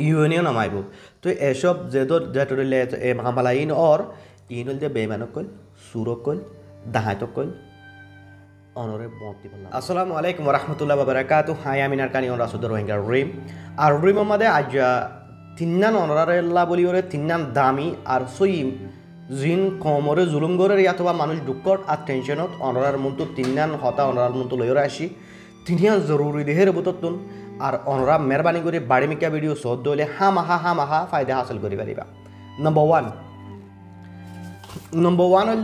Union नामायबो तो एसब जेदो जेटोले ए मामालाइन और enol जे बेमानकल सुरकल दाहातकल अनरे मोती बल्ला अस्सलामु अलैकुम व रहमतुल्लाहि व बरकातहू हाय आमिनार कानी और रासुद रोहिंगा ड्रीम और ड्रीम मदे आज तिन्नान अनरारे अल्लाह बोलियोरे तिन्नान दामी और सोइम जिन कमरे जुलुम गरे अथवा मानुष दुखत और टेंशनत अनरार मुंतु तिन्नान हता अनरार मुंतु लयरा आसी तिनिया जरूरी देहेर बुततुन और अनुरा मेहरबानी कर बाड़ीमिका भिडियो शोध दौले हाँ महा फायदा हासिल कर नम्बर वन हल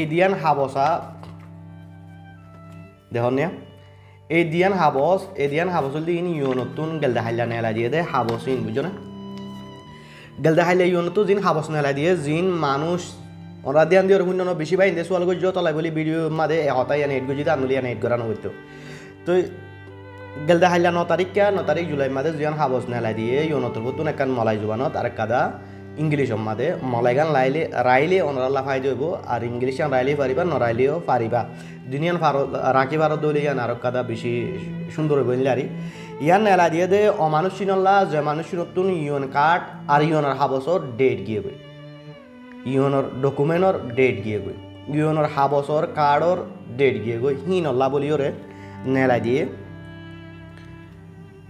एडियन हाबसा देखने एडियन हाबस हल इन यूनतुन गलदा हाइला नेला दिए दे हाबस इन बुझो ना गलदा हाइला यूनतु जिन हाबस नेला दिए जिन मानुष अनुरा ध्यान दिए और बेसि भाई इंदे सोल जो तला बोली भिडियो मादे हताई एड गुजी आंदोली एड कराना होते तो गलदा हाइला 9 तारीख क्या 9 तारीख जुलाई मादे जियान हाबस नेला दिए यूनतुर बुतुन एकान मलाई जुबानत और कादा इंग्लिश मादे मलाइगान लाइले राइले अनरा लाफाइ जइबो और इंग्लिशान राइले पारिबा नराइलेओ पारिबा दुनियान राखी बारो दलियान और कादा बेशी सुंदर बनलारी यान नेला दिए दे अमानुष चिनल्ला जे मानुष नतुन यून कार्ड और यूनर हाबसर डेट गिए गई यूनर डकुमेंटर डेट गिए गई यूनर हाबसर कार्डर डेट गिए गई हिन अल्ला बोलियोरे नेला दिए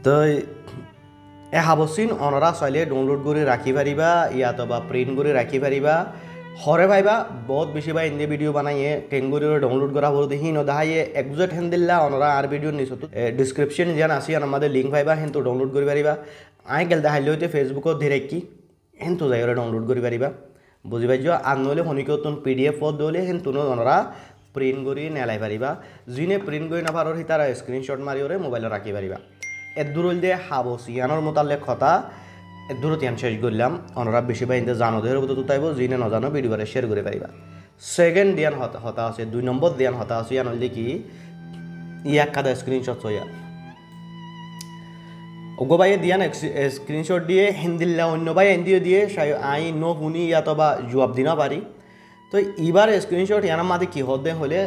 तो यह हाबसिन अनरा चाहले डाउनलोड कर राखी पारिबा या तो प्रिंट कर राखी पारिबा हरे भाईबा बहुत बेसि भाई इनके भिडिओ बनाइए टेंगुरी डाउनलोड करा बोलते ही नदाइए एक्जेक्ट हेंदिल्ला अनरा आर भिडिओ निशो तो डिस्क्रिप्शन जान आसी हमारे लिंक पाइबा हेन तो डाउनलोड कर पारिबा आई गल दाइल फेसबुक धेरेक्की हेन तो जाए डाउनलोड कर पारिबा बुझी पाई आन ना शनिको तुम PDF दौले हेन तुम अनरा प्रिंट कर नेलाई पारिबा जिन्हें प्रिंट कर नापार सी तार स्क्रीनशॉट मारिओरे मोबाइल राखी पारिबा एदूरल दिए हाबसियानर मोतालेक हता एदूरत यान शेष करलम अनरा बेसि भाई इंदे जानो देर बुतो तुताइबो जिने न जानो भिडिओरे शेयर करे पाइबा सेकेंड दियान हता आछे 2 नम्बर दियान हता आछे यान हल्दे कि या कादा स्क्रीनशॉट होया ओगो भाई दियान स्क्रीनशॉट दिए हिंदिल्ला अन्य भाई हिंदी दिए शाय आई नो हुनी या तबा जवाब दिना पारी तो इबार स्क्रीनशॉट यान मादे कि हदे हले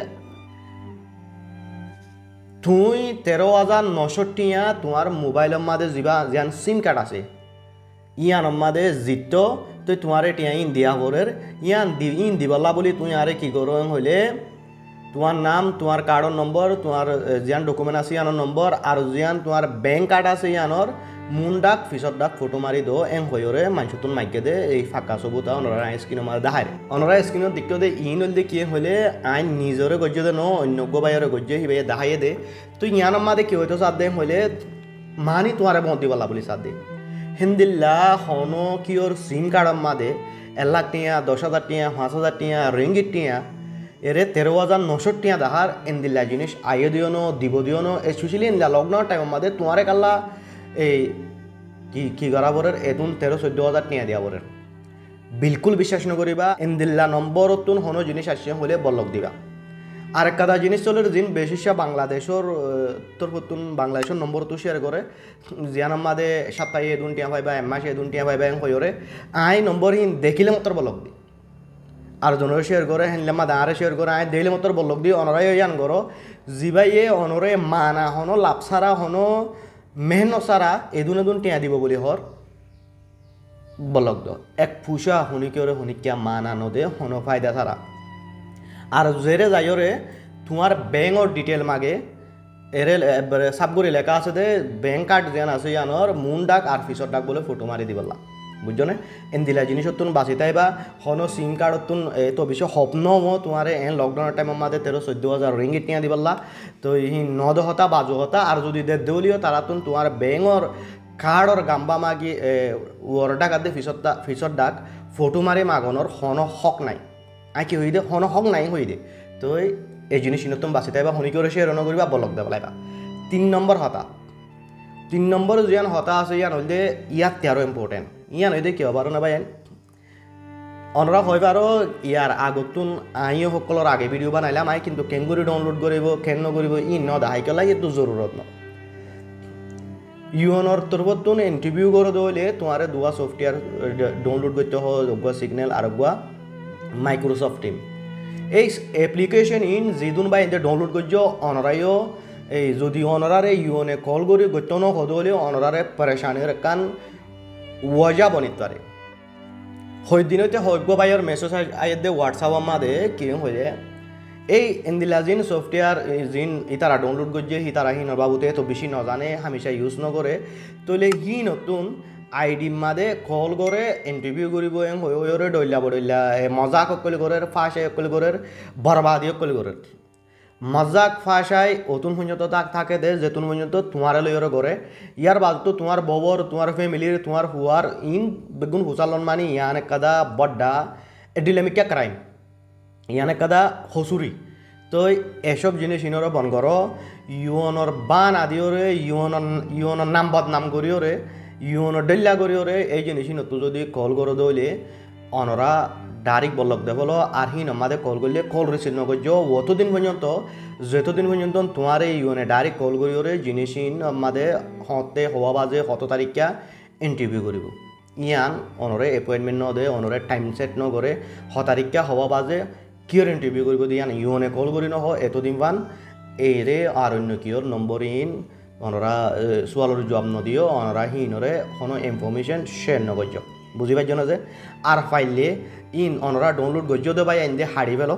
तुई 13,900 टिया तुम्हार मोबाइल मादे जीवा जान सिम कार्ड आसे इयान मादे जितो तो तुम्हारे टिया इन दिया होरेर इयान इन दिवल्ला बोली तुम आरे कि करो हले तुम्हार नाम तुम्हार कार्डर नम्बर तुम्हार जान डकुमेंट आसे यानर नम्बर और जान तुम्हार बैंक कार्ड आसे यानर मुन डाक फिसर डाक फोटो मारि दो एम हयरे मानसुतुन माइके दे फाका सबूत अनरा स्क्रीन मार दाहार अनरा स्क्रीन दिक्कत दे इन हल दे कि हले आइन निजरे गज्य दे न अन्य गोबायरे गज्य हिबे दाहाये दे तो यान मादे कि होतो साथ दे हले मानी तुम्हारे बंदी वाला बोली साथ दे हिंदिल्ला हनो कि और सिम कार्ड मादे 1 लाख टिया 10,000 टिया 5,000 टिया रेंगिट टिया एरे 13,900 टिया दाहार हिंदिल्ला जिनिस आइए दिओ न दिबो दिओ न एस्पेशली इन लॉकडाउन टाइम मादे तुम्हारे कल्ला बरेर एतुन 13-14 हजार टिया दिया बरेर बिल्कुल विश्वास नकरिबा इंदिल्ला नम्बर तुन हनो जिनिस आछे हले बलक दिबा और कदा जिनिस चलेर जिन बेशिशा बांग्लादेशर तरफतुन बांग्लादेशर नम्बर तो शेयर करे जियान मादे सप्ताहे एदुन टिया पाइबा एमासे एदुन टिया पाइबा एन कयरे आई नम्बर हिन देखिले मतर बलक दि और जनरे शेयर करे हेनले मादे आरे शेयर करे आई देखिले मतर बलक दि अनराय यान करो जिबाइए अनरे माना हनो लापसारा हनो मेहनत सारा एदुन एदुन टिया दीब बोली हर बलक दो एक फुसा हुनिकिया माना न दे हनो फायदा सारा और जेरे जायोरे तुम्हार बैंक और डिटेल मागे एरे सबगुरी लेखा आसे दे बैंक कार्ड जान आसे यानर मुन डाक और फिसर डाक बोले फोटो मारि दिबल्ला बुझने एन दिला जिनिस तुम बासी ताइबा हनो सिम कार्ड तुम तो विश्व स्वप्न हो तुम्हारे एन लकडाउन टाइम मादे 13-14 हजार रिंगिट टिया दिबल्ला तो ही 9 हता 12 हता और जो दे देलियो तारा तुम तुम्हार बैंक और कार्ड और गाम्बा मागी वर्डा कादे फिसर डाक फोटो मारे मागनर हनो हक नाई आई कि हुई दे हनो हक नाई हुई दे तो ये जिनिस तुम बासी ताइबा हनिकर शेयर न करिबा बलक दे बलाइबा 3 नम्बर हता 3 नम्बर जान हता आसे यान हल्दे इयाते आरो इम्पोर्टेंट इयान हल्दे क्या बारो ना भाई अनरा हय बारो यार आगतुन आइयो हकलर आगे भिडिओ बनाइलाम आइ किन्तु केंगुरी डाउनलोड करिबो केन न करिबो इ न दाहाइ कला इ तो जरूरत न यूनर तरबतुन इंटरव्यू कर दले तुम्हारे दुआ सॉफ्टवेयर डाउनलोड करते हो गुआ सिग्नल और गुआ माइक्रोसॉफ्ट टीम ए एप्लिकेशन इन जिदुन भाई डाउनलोड करजो अनरायो ए जो अनरारे यूने कल कर गत्य नदले अनरारे परेशानी रखान वजा बनित हय्यबायर मेसेज आये ह्वाट्सअप मादे क्यों हो जाए इंदिला जिन सॉफ्टवेयर जिन इतारा डाउनलोड करजे हितारा ही नबाबूते तो बेसि नजाने हमेशा यूज नगरे तोले ही नतून आईडी मादे कॉल करे इंटरव्यू कर डल्ला बड़ल्ला मजाक अक्ल कर फाश अक्ल कर बर्बादी अक्ल कर मजाक फाशाय अतुन पर्यत तक थके दे जेतुन पर्यत तुम्हारे लयर करे यार बाजू तुम्हार बबर तुम्हार फैमिलिर तुम्हार हुआर इन बेगुन हुचालन मानी यान कदा बड्डा एडिलेमिका क्राइम याने कदा हसुरी तो एसब जिनिस इनर बन कर यूनर बान आदिओ रे यूनर नाम बदनाम करिओ रे यूनर डेल्ला करिओ रे ए जिनिस इन तू जदि कॉल कर दौले अनरा डायरेक्ट बलक दे बोलो और ही नमादे कॉल कर ले कॉल रिसीव नकरो अत दिन पर्यत जेत दिन पर्यत तुम्हारे यूने डायरेक्ट कॉल करिओ रे जिनिस नमादे हते हवा बाजे हत तारिका इंटरव्यू करिबो यान अनरे अपॉइंटमेंट न दे अनरे टाइम सेट न करे हत तारिका हवा बाजे क्यों इंटरव्यू कर दिया यूने कॉल कर न यतदिन पान एरे और अन्य क्योर नम्बर इन अनरा सवाल जवाब न दिओ अनरा हिनरे कोनो इनफरमेशन शेयर न कर बुझी पार जो जे और फाइले इन अनरा डाउनलोड गज दे भाई आन दे हाड़ी पेल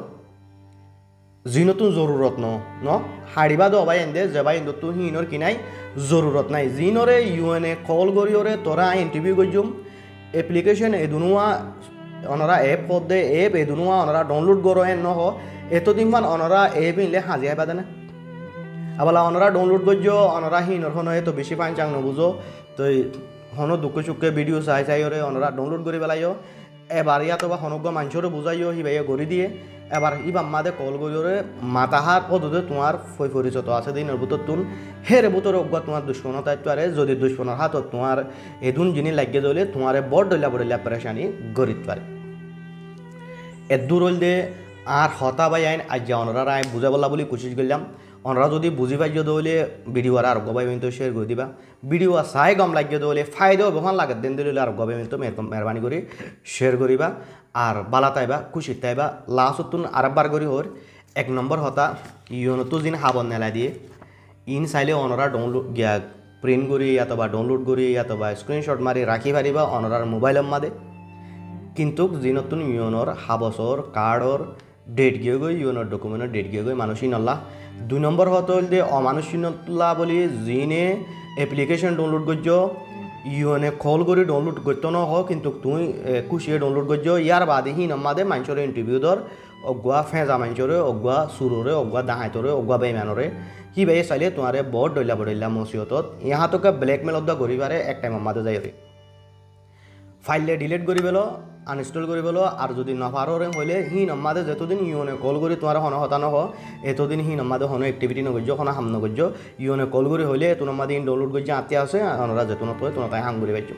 जी नतुन जरूरत न हाड़ीबा दो भाई आन दे जे भाई तु हिनर किनाई जरूरत नाई जिनरे यूने कॉल कर तोरा इंटरव्यू गजम एप्लीकेशन ए दुनुआ अनरा एप हो दे एप ए दुनुआ अनरा डाउनलोड करो एन न हो एतो दिन मान अनरा एप इनले हाजिया पादने अबला अनरा डाउनलोड गजो अनरा ही नरखो न तो बेसी पान चांग न बुझो तो हनो दुखे सुखे वीडियो चाई चाई रे अनरा डाउनलोड करि बेलायो एबार या तो हनग्य मानसरे बुझाइयो हि भाइया गरि दिए एबार इ बाम्मादे कॉल गयो रे माताहार पदते तुम्हार फय परिचित आछे दिनर भूतर तुम हेर भूतर अज्ञा तुम्हार दुश्मन दायित्व रे जदि दुश्मन हाथ तुम्हार एदुन जिनी लागिए दले तुम्हारे बड़ डल्ला बड़ल्ला परेशानी गरीब पारे एदूर हल दे आर हता भाई आईन आज अनरा राय बुझा बोला बोली कोशिश करलाम अनरा जदि बुझी पाइज दौले भिडियो और गबाई मिनट शेयर कर दिबा भिडियो चाय गम लागिए दौले फायदा बहन लागे दिन दिल और गबाई मिनट मेहरबानी कर शेयर करा और बाला तैबा खुशी तैबा लास्ट तुम और बार करी हर एक नम्बर हता यून तो जिन हाबन नेला दिए इन चाहले अनरा डाउनलोड गया प्रिंट करी या तो डाउनलोड करी या तो स्क्रीनशॉट मारि राखी पारिबा अनरार मोबाइल मादे किन्तु जिन तुम यूनर हाबसर कार्डर डेट गए गई यूनर डकुमेंटर डेट गए गई मानुषी नल्ला दो नम्बर हतल दे अमानुषी नल्ला बोली जिने एप्लीकेशन डाउनलोड कर यूने कॉल कर डाउनलोड करते न हो किन्तु तुम खुशिये डाउनलोड कर यार बादे ही नम्मादे मानसरे इंटरव्यू दर अगुआ फेजा मानसरे अगुआ सुररे अगुआ दाहतरे अगुआ बेमानरे कि भाई चाहले तुम्हारे बहुत डल्ला बड़ल्ला मुसीबत यहाँ तक ब्लैकमेल अद्दा कर पारे एक टाइम अम्मादे जाए फाइल डिलीट कर पेल आनइनस्टल कर पेल और जो नपारो हम ही नम्मादे जेत दिन यूने कॉल कर तुम्हारे हन हता न हो एत दिन ही नम्मादे हन एक्टिविटी नगर्ज हन हाम नगर्ज यूने कॉल कर हमें एत नम्मादे इन डाउनलोड कर आते आसे हनरा जेतुन पे तुम हाम कर पार्ज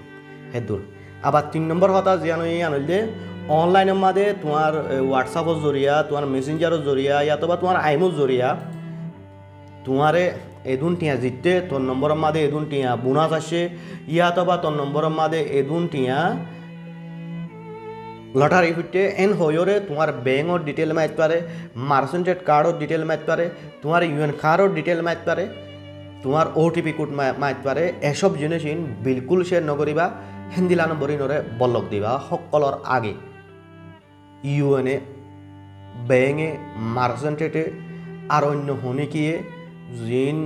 हे दूर आबार तीन नम्बर हता जियान आनल दे अनलाइन मादे तुम्हार ह्वाट्सअपर जरिया तुम्हार मेसेंजार जरिया या तो तुम्हार आईमर जरिया तुम्हारे एदुन टिया जितते तोर नम्बर मादे एदुन टिया बोनास आसे या तो तोर नम्बर मादे एदुन टिया लटारी फुटे एन होयोरे तुम्हार बैंक और डिटेल माइत पारे मार्सेंटेड कार्ड और डिटेल माइत पारे तुम्हार यूएन कार्ड और डिटेल माइत पारे तुम्हार ओटीपी कोड माइत पारे एसब जिनिस बिल्कुल शेयर नकरिबा हिंदिला नम्बर इनरे ब्लॉक दिबा सकलर आगे यूएने बेंगे मार्सेंटेडे और अन्य हनिकिए जिन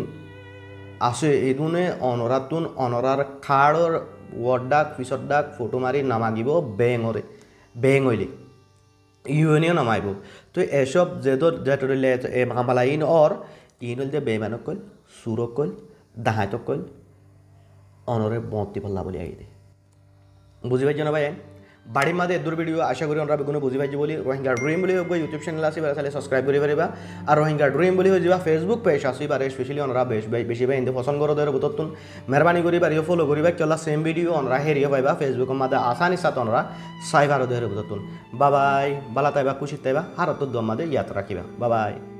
आसे एदुने अनरातुन अनरार कार्डर वर्ड डाक पिछर डाक फोटो मारि नामागिब बेंगरे बेंग हईले यूएनए नामाइब तो एसब जेदर जेटरिले मामला इन और इन हल बेमानक कल सुरक कल दाहतक कल अनरे बंती फल्ला बोली आई दे बुझी पाइज ना भाई बाड़ी मादे दूर भिडियो आशा करी अनरा बेगुन बुझी पाइज बोली रोहिंग्या ड्रीम बोली होगा यूट्यूब चैनल आसी बारे सब्सक्राइब करी पारिबा और रोहिंग्या ड्रीम बोली हो जावा फेसबुक पेज आसी बारे स्पेशली अनरा बेस बेसी भाई इंदे पसंद करो देर बुत तुम मेहरबानी करी बारे फॉलो करी चला सेम भिडियो अनरा हेरियो पाइबा फेसबुक मादे आसानी साथ अनरा साइबारो देर बुत तुम बाय बाला तैबा खुशी तैबा हार तो दम मादे याद रखिबा बाय।